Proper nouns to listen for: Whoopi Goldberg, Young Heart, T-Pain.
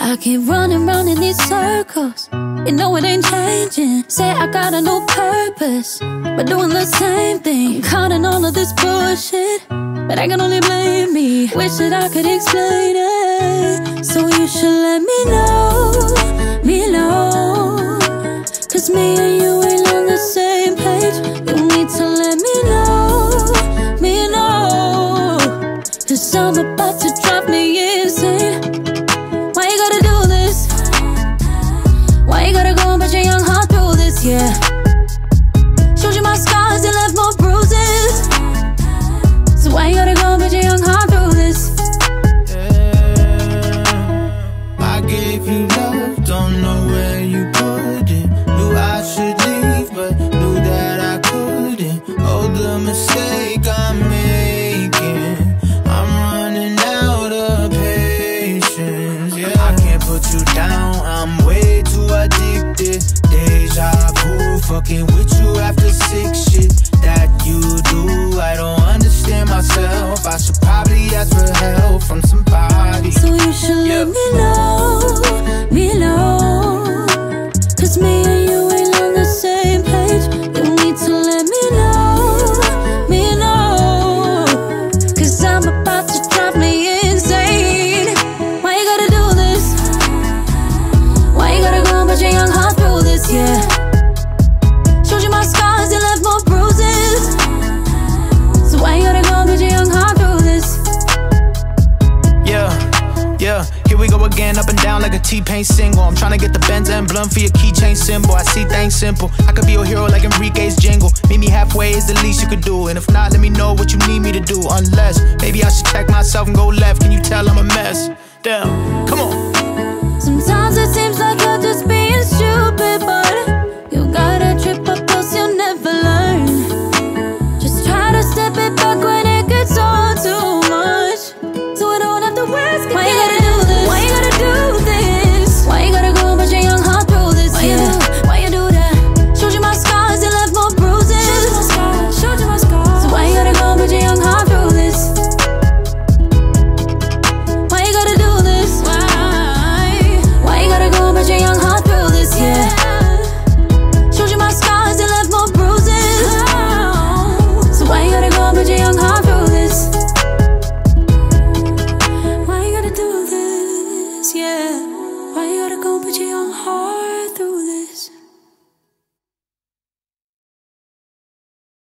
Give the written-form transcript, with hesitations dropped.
I keep running round in these circles. You know it ain't changing. Say I got a new purpose, but doing the same thing. I'm caught in all of this bullshit, but I can only blame me. Wish that I could explain it, so you should let me know, me know. Cause me and you ain't on the same page. You need to let me know, me know. Cause I'm about to drive me insane. Yeah, showed you my scars and left more bruises. So why you gotta go and put your young heart through this? Yeah. I gave you love, don't know where you put it. Knew I should leave, but knew that I couldn't. Oh, the mistake I'm making. I'm running out of patience. Yeah, I can't put you down, I'm way too addicted. Deja vu, fucking with you after 6 shit that you do. I don't understand myself. I should probably ask for help from somebody. So you should let me know, me know. Cause me and you ain't on the same page. You need to let me know, me know. Cause I'm about to drive me insane. Why you gotta do this? Why you gotta go and put your young heart? Yeah, showed you my scars and left more bruises. So why you gotta go and put your young heart through this? Yeah, yeah, here we go again, up and down like a T-Pain single. I'm tryna get the Benz and blunt for your keychain symbol. I see things simple, I could be your hero like Enrique's jingle. Meet me halfway is the least you could do, and if not, let me know what you need me to do. Unless, maybe I should check myself and go left. Can you tell I'm a mess? Damn, come on. Sometimes it seems like you're just being stupid, but put your young heart through this.